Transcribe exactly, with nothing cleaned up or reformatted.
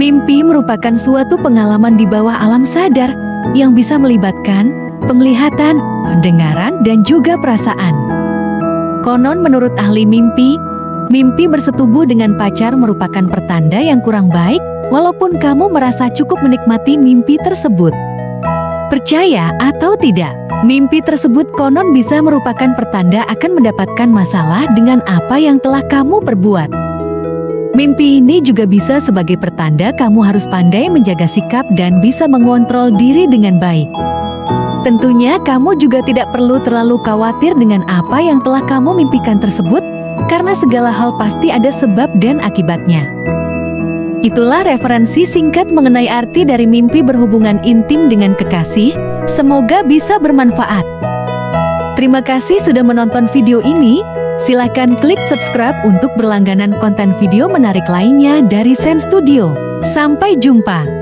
Mimpi merupakan suatu pengalaman di bawah alam sadar yang bisa melibatkan penglihatan, pendengaran, dan juga perasaan. Konon menurut ahli mimpi, mimpi bersetubuh dengan pacar merupakan pertanda yang kurang baik, walaupun kamu merasa cukup menikmati mimpi tersebut. Percaya atau tidak, mimpi tersebut konon bisa merupakan pertanda akan mendapatkan masalah dengan apa yang telah kamu perbuat. Mimpi ini juga bisa sebagai pertanda kamu harus pandai menjaga sikap dan bisa mengontrol diri dengan baik. Tentunya kamu juga tidak perlu terlalu khawatir dengan apa yang telah kamu mimpikan tersebut, karena segala hal pasti ada sebab dan akibatnya. Itulah referensi singkat mengenai arti dari mimpi berhubungan intim dengan kekasih. Semoga bisa bermanfaat. Terima kasih sudah menonton video ini. Silahkan klik subscribe untuk berlangganan konten video menarik lainnya dari S E N Studio. Sampai jumpa.